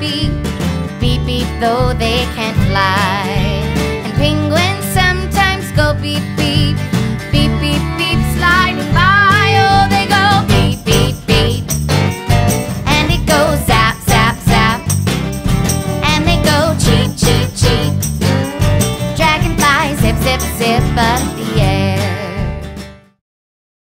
beep, beep, beep, though they can't fly. And penguins sometimes go beep, beep.